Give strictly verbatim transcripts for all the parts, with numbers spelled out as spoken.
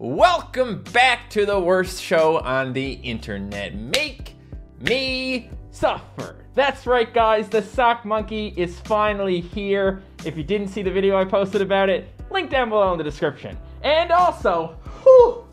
Welcome back to the worst show on the internet. Make me suffer. That's right, guys. The Sock Monkey is finally here. If you didn't see the video I posted about it, link down below in the description. And also, whew,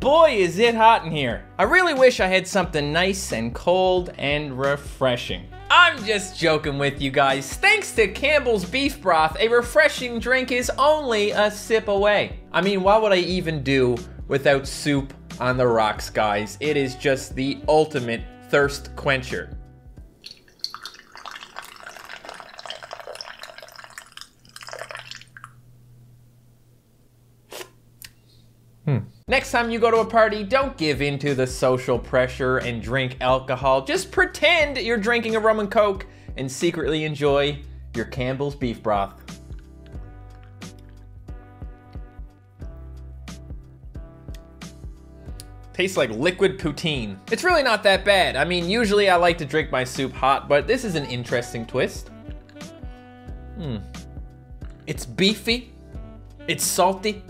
boy, is it hot in here. I really wish I had something nice and cold and refreshing. I'm just joking with you guys. Thanks to Campbell's beef broth, a refreshing drink is only a sip away. I mean, what would I even do without soup on the rocks, guys? It is just the ultimate thirst quencher. Hmm. Next time you go to a party, don't give in to the social pressure and drink alcohol. Just pretend you're drinking a rum and coke and secretly enjoy your Campbell's beef broth. Tastes like liquid poutine. It's really not that bad. I mean, usually I like to drink my soup hot, but this is an interesting twist. Hmm. It's beefy. It's salty.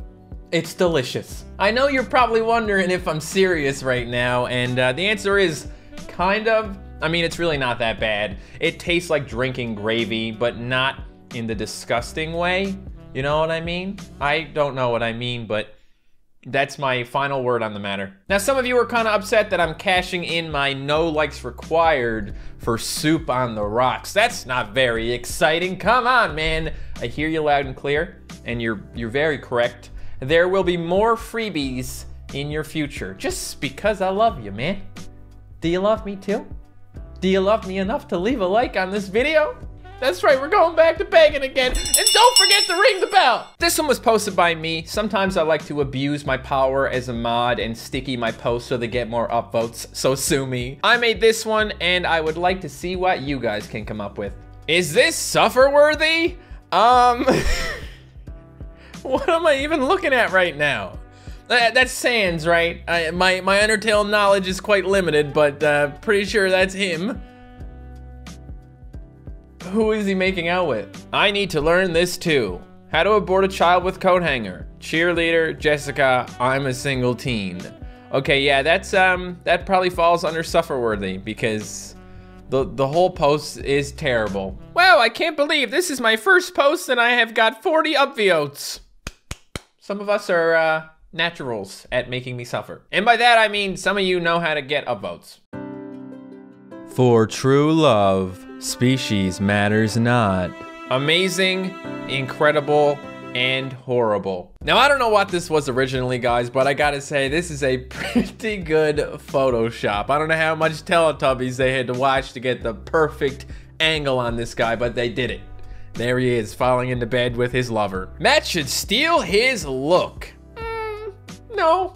It's delicious. I know you're probably wondering if I'm serious right now, and uh, the answer is kind of. I mean, it's really not that bad. It tastes like drinking gravy, but not in the disgusting way. You know what I mean? I don't know what I mean, but that's my final word on the matter. Now, some of you are kind of upset that I'm cashing in my no likes required for soup on the rocks. That's not very exciting. Come on, man. I hear you loud and clear, and you're you're very correct. There will be more freebies in your future, just because I love you, man. Do you love me too? Do you love me enough to leave a like on this video? That's right, we're going back to begging again, and don't forget to ring the bell. This one was posted by me. Sometimes I like to abuse my power as a mod and sticky my posts so they get more upvotes, so sue me. I made this one, and I would like to see what you guys can come up with. Is this suffer-worthy? Um... What am I even looking at right now? Uh, that's Sans, right? I, my, my Undertale knowledge is quite limited, but uh, pretty sure that's him. Who is he making out with? I need to learn this too. How to abort a child with coat hanger. Cheerleader, Jessica, I'm a single teen. Okay, yeah, that's um, that probably falls under suffer-worthy because The, the whole post is terrible. Wow, I can't believe this is my first post and I have got forty upvotes. Some of us are uh, naturals at making me suffer. And by that, I mean some of you know how to get upvotes. For true love, species matters not. Amazing, incredible, and horrible. Now, I don't know what this was originally, guys, but I gotta say, this is a pretty good Photoshop. I don't know how much Teletubbies they had to watch to get the perfect angle on this guy, but they did it. There he is, falling into bed with his lover. Matt should steal his look. Mm, no.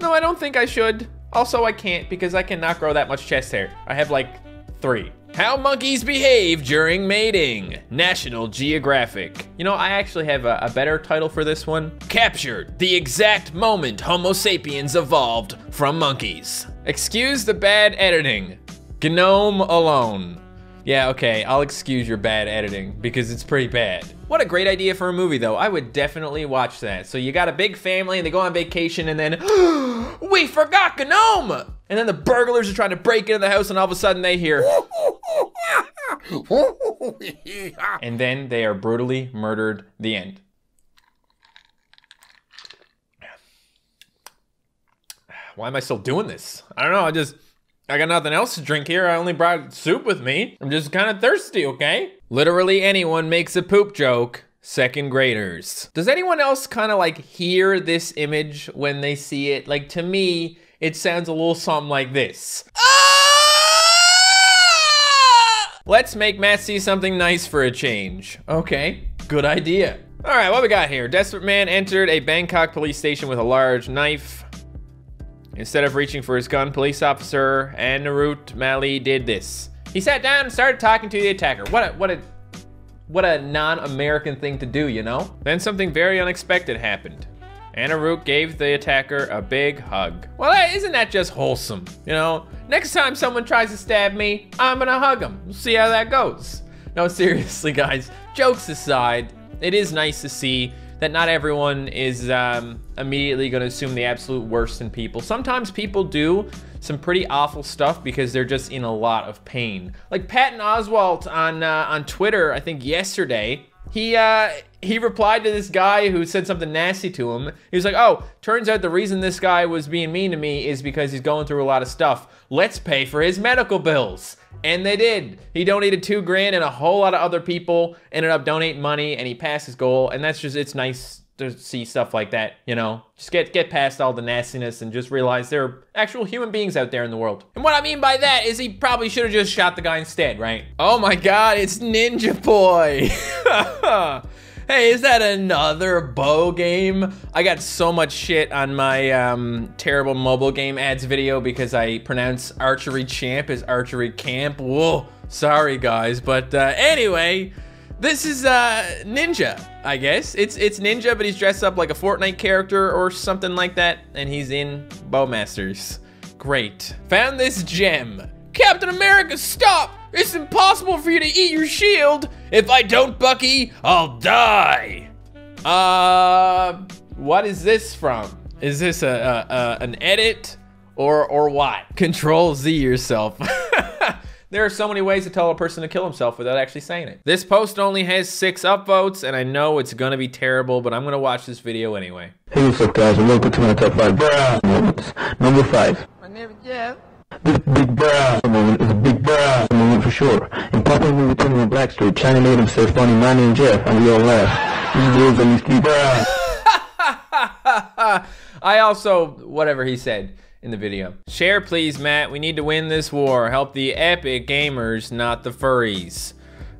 No, I don't think I should. Also, I can't because I cannot grow that much chest hair. I have like three. How monkeys behave during mating. National Geographic. You know, I actually have a, a better title for this one. Captured, the exact moment Homo sapiens evolved from monkeys. Excuse the bad editing. Gnome alone. Yeah, okay, I'll excuse your bad editing because it's pretty bad. What a great idea for a movie though. I would definitely watch that. So you got a big family and they go on vacation and then, we forgot Gnome! And then the burglars are trying to break into the house and all of a sudden they hear, and then they are brutally murdered. The end. Why am I still doing this? I don't know, I just, I got nothing else to drink here. I only brought soup with me. I'm just kind of thirsty, okay? Literally anyone makes a poop joke, second graders. Does anyone else kind of like hear this image when they see it? Like to me, it sounds a little something like this. Ah! Let's make Matt see something nice for a change. Okay, good idea. All right, what we got here? Desperate man entered a Bangkok police station with a large knife. Instead of reaching for his gun, police officer Annaroot Mali did this. He sat down and started talking to the attacker. What a, what a, what a non-American thing to do, you know? Then something very unexpected happened. Annaroot gave the attacker a big hug. Well, isn't that just wholesome? You know, next time someone tries to stab me, I'm gonna hug them. We'll see how that goes. No, seriously, guys, jokes aside, it is nice to see that not everyone is um, immediately going to assume the absolute worst in people. Sometimes people do some pretty awful stuff because they're just in a lot of pain. Like Patton Oswalt on uh, on Twitter, I think yesterday, he uh, he replied to this guy who said something nasty to him. He was like, oh, turns out the reason this guy was being mean to me is because he's going through a lot of stuff. Let's pay for his medical bills. And they did. He donated two grand and a whole lot of other people ended up donating money and he passed his goal. And that's just, it's nice to see stuff like that, you know? Just get, get past all the nastiness and just realize there are actual human beings out there in the world. And what I mean by that is he probably should have just shot the guy instead, right? Oh my God, it's Ninja Boy. Hey, is that another bow game? I got so much shit on my um, terrible mobile game ads video because I pronounce Archery Champ as Archery Camp. Whoa, sorry guys, but uh, anyway, this is uh, Ninja, I guess. It's it's Ninja, but he's dressed up like a Fortnite character or something like that, and he's in Bowmasters. Great. Found this gem. Captain America, stop! It's impossible for you to eat your shield. If I don't, Bucky, I'll die. Uh, what is this from? Is this a, a, a an edit or or what? Control Z yourself. There are so many ways to tell a person to kill himself without actually saying it. This post only has six upvotes, and I know it's gonna be terrible, but I'm gonna watch this video anyway. Hey, what's up, guys? Welcome to my top five bra moments. Number five. My name is Jeff. This big bra moment is a big bra moment for sure. In Papa Movie Turning on Blackstreet, China made him say funny, my name is Jeff, and we all laugh. These girls on these three bras. I also, whatever he said in the video. Share please, Matt, we need to win this war. Help the epic gamers, not the furries.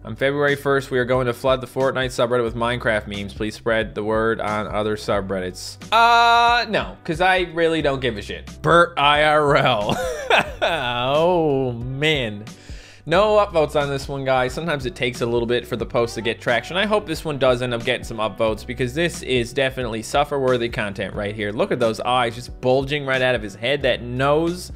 On February first, we are going to flood the Fortnite subreddit with Minecraft memes. Please spread the word on other subreddits. Uh, no, because I really don't give a shit. Bert I R L. Oh, man. No upvotes on this one, guys. Sometimes it takes a little bit for the post to get traction. I hope this one does end up getting some upvotes because this is definitely suffer-worthy content right here. Look at those eyes just bulging right out of his head, that nose.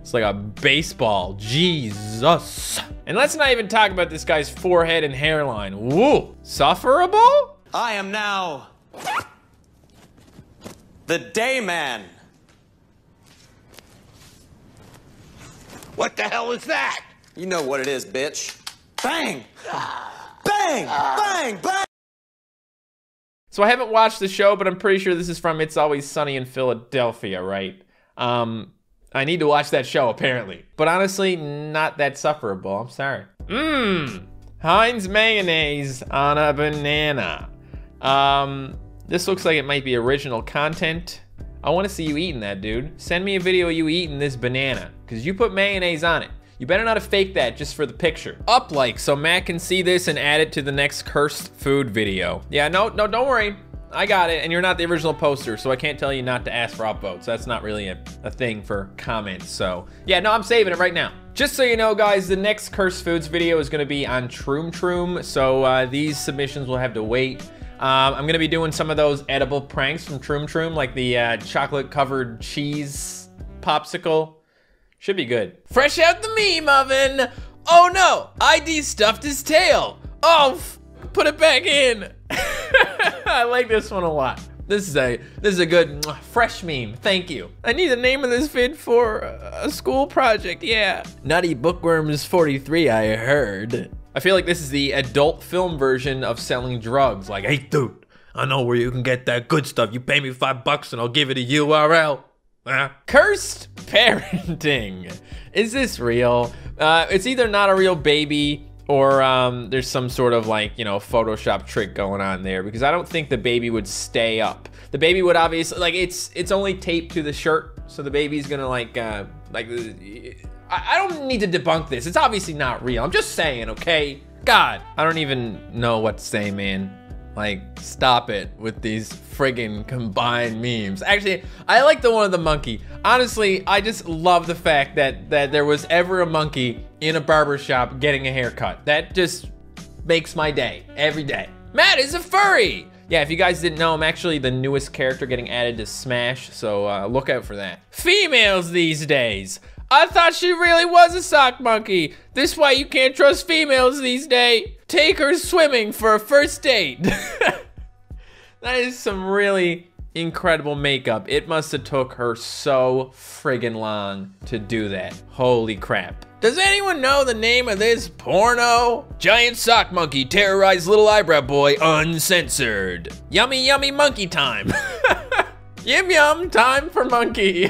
It's like a baseball, Jesus. And let's not even talk about this guy's forehead and hairline. Woo, sufferable? I am now the day man. What the hell is that? You know what it is, bitch. Bang, bang, bang, bang. So I haven't watched the show, but I'm pretty sure this is from It's Always Sunny in Philadelphia, right? Um. I need to watch that show, apparently. But honestly, not that sufferable, I'm sorry. Mmm, Heinz mayonnaise on a banana. Um, this looks like it might be original content. I wanna see you eating that, dude. Send me a video of you eating this banana, cause you put mayonnaise on it. You better not have faked that just for the picture. Up like, so Matt can see this and add it to the next cursed food video. Yeah, no, no, don't worry. I got it, and you're not the original poster, so I can't tell you not to ask for upvotes. That's not really a, a thing for comments, so. Yeah, no, I'm saving it right now. Just so you know, guys, the next Cursed Foods video is gonna be on Troom Troom, so uh, these submissions will have to wait. Um, I'm gonna be doing some of those edible pranks from Troom Troom, like the uh, chocolate-covered cheese popsicle. Should be good. Fresh out the meme oven! Oh no, I D stuffed his tail! Oh, f put it back in! I like this one a lot. This is a this is a good fresh meme. Thank you. I need the name of this vid for a school project. Yeah. Nutty Bookworms forty-three. I heard. I feel like this is the adult film version of selling drugs. Like, hey dude, I know where you can get that good stuff. You pay me five bucks and I'll give it a U R L. Uh. Cursed parenting. Is this real? Uh, it's either not a real baby. Or um, there's some sort of like, you know, Photoshop trick going on there because I don't think the baby would stay up. The baby would obviously, like it's it's only taped to the shirt. So the baby's gonna like, uh, like I don't need to debunk this. It's obviously not real. I'm just saying, okay? God, I don't even know what to say, man. Like, stop it with these friggin' combined memes. Actually, I like the one of the monkey. Honestly, I just love the fact that, that there was ever a monkey in a barbershop getting a haircut. That just makes my day, every day. Matt is a furry! Yeah, if you guys didn't know, I'm actually the newest character getting added to Smash, so uh, look out for that. Females these days. I thought she really was a sock monkey. This why you can't trust females these days. Take her swimming for a first date. That is some really incredible makeup. It must have took her so friggin' long to do that. Holy crap. Does anyone know the name of this porno? Giant sock monkey terrorized little eyebrow boy uncensored. Yummy, yummy monkey time. Yum, yum, time for monkey.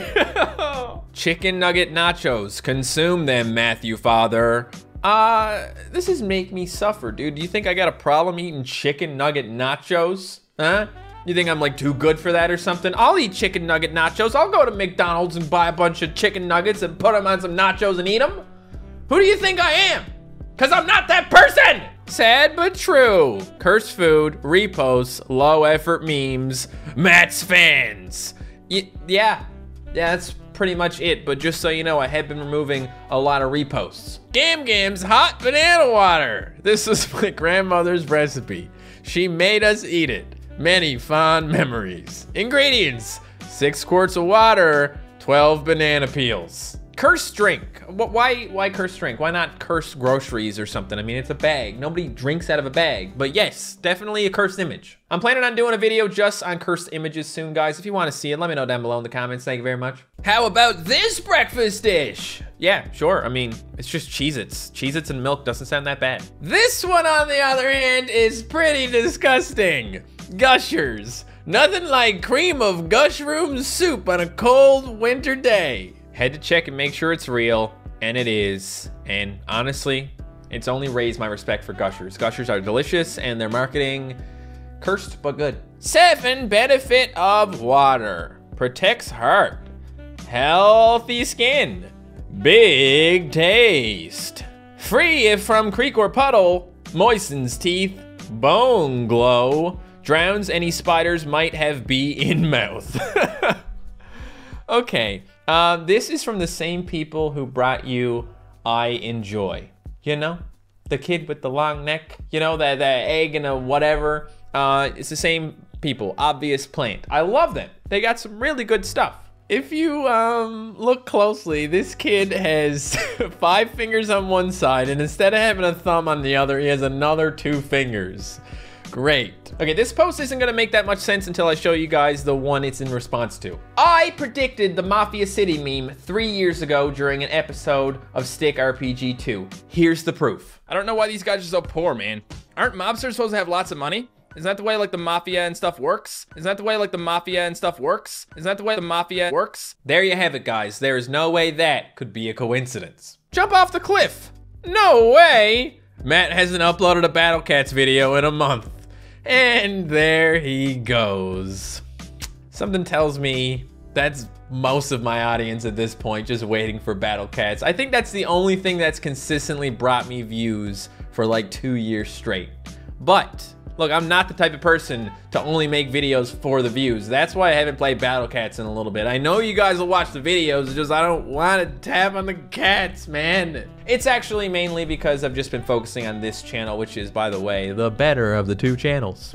Chicken nugget nachos. Consume them, Matthew Father. Uh, this is make me suffer, dude. Do you think I got a problem eating chicken nugget nachos? Huh? You think I'm like too good for that or something? I'll eat chicken nugget nachos. I'll go to McDonald's and buy a bunch of chicken nuggets and put them on some nachos and eat them. Who do you think I am? Cause I'm not that person! Sad but true. Curse food, reposts, low effort memes, Matt's fans. Y yeah, yeah, that's pretty much it. But just so you know, I have been removing a lot of reposts. Gam Gam's hot banana water. This is my grandmother's recipe. She made us eat it. Many fond memories. Ingredients, six quarts of water, twelve banana peels. Curse drink. Why, why curse drink? Why not curse groceries or something? I mean, it's a bag. Nobody drinks out of a bag. But yes, definitely a cursed image. I'm planning on doing a video just on cursed images soon, guys. If you want to see it, let me know down below in the comments. Thank you very much. How about this breakfast dish? Yeah, sure. I mean, it's just Cheez-Its. Cheez-Its and milk doesn't sound that bad. This one, on the other hand, is pretty disgusting. Gushers. Nothing like cream of gushroom soup on a cold winter day. Had to check and make sure it's real, and it is. And honestly, it's only raised my respect for Gushers. Gushers are delicious, and their marketing, cursed but good. Seven, benefit of water. Protects heart. Healthy skin. Big taste. Free if from creek or puddle. Moistens teeth. Bone glow. Drowns any spiders might have bee in mouth. Okay. Uh, this is from the same people who brought you I Enjoy. You know, the kid with the long neck, you know, that egg and a whatever. Uh, it's the same people, Obvious Plant. I love them. They got some really good stuff. If you um, look closely, this kid has five fingers on one side, and instead of having a thumb on the other, he has another two fingers. Great. Okay, this post isn't gonna make that much sense until I show you guys the one it's in response to. I predicted the Mafia City meme three years ago during an episode of Stick R P G two. Here's the proof. I don't know why these guys are so poor, man. Aren't mobsters supposed to have lots of money? Isn't that the way like the mafia and stuff works? Isn't that the way like the mafia and stuff works? Isn't that the way the mafia works? There you have it, guys. There is no way that could be a coincidence. Jump off the cliff. No way. Matt hasn't uploaded a Battle Cats video in a month. And there he goes. Something tells me that's most of my audience at this point, just waiting for Battle Cats. I think that's the only thing that's consistently brought me views for like two years straight. But look, I'm not the type of person to only make videos for the views. That's why I haven't played Battle Cats in a little bit. I know you guys will watch the videos, just I don't want to tap on the cats, man. It's actually mainly because I've just been focusing on this channel, which is, by the way, the better of the two channels.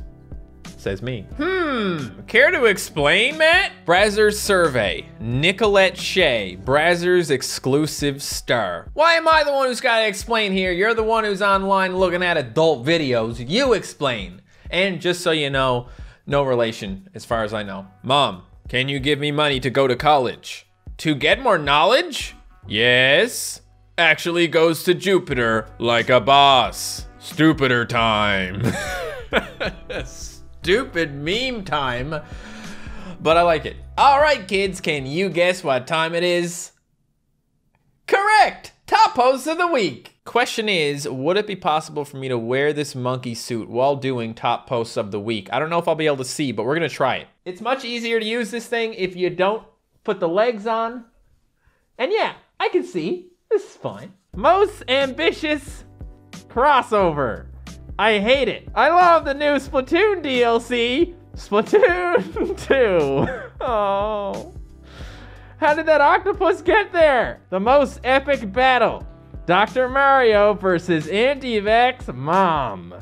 Says me. Hmm, care to explain, Matt? Brazzers survey, Nicolette Shea, Brazzers exclusive star. Why am I the one who's gotta explain here? You're the one who's online looking at adult videos. You explain. And just so you know, no relation as far as I know. Mom, can you give me money to go to college? To get more knowledge? Yes. Actually goes to Jupiter like a boss. Stupider time. Stupid meme time, but I like it. All right, kids, can you guess what time it is? Correct! Top post of the week. Question is, would it be possible for me to wear this monkey suit while doing top posts of the week? I don't know if I'll be able to see, but we're gonna try it. It's much easier to use this thing if you don't put the legs on. And yeah, I can see, this is fine. Most ambitious crossover. I hate it. I love the new Splatoon D L C, Splatoon two. Oh, how did that octopus get there? The most epic battle, Doctor Mario versus anti-vax mom.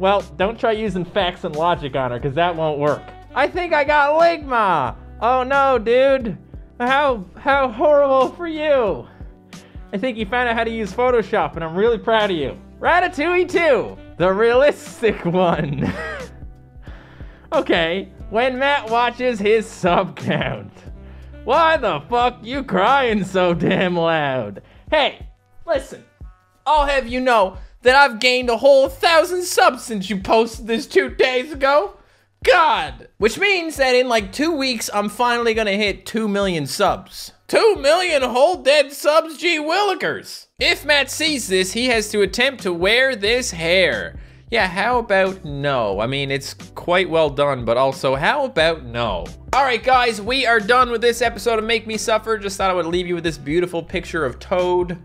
Well, don't try using facts and logic on her, cause that won't work. I think I got Ligma. Oh no, dude. How, how horrible for you. I think you found out how to use Photoshop, and I'm really proud of you. Ratatouille two. The realistic one. Okay, when Matt watches his sub count. Why the fuck you crying so damn loud? Hey, listen, I'll have you know that I've gained a whole thousand subs since you posted this two days ago. God! Which means that in like two weeks, I'm finally gonna hit two million subs. Two million whole dead subs, gee willikers! If Matt sees this, he has to attempt to wear this hair. Yeah, how about no? I mean, it's quite well done, but also, how about no? All right, guys, we are done with this episode of Make Me Suffer. Just thought I would leave you with this beautiful picture of Toad.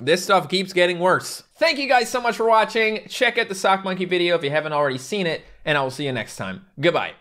This stuff keeps getting worse. Thank you guys so much for watching. Check out the Sock Monkey video if you haven't already seen it, and I will see you next time. Goodbye.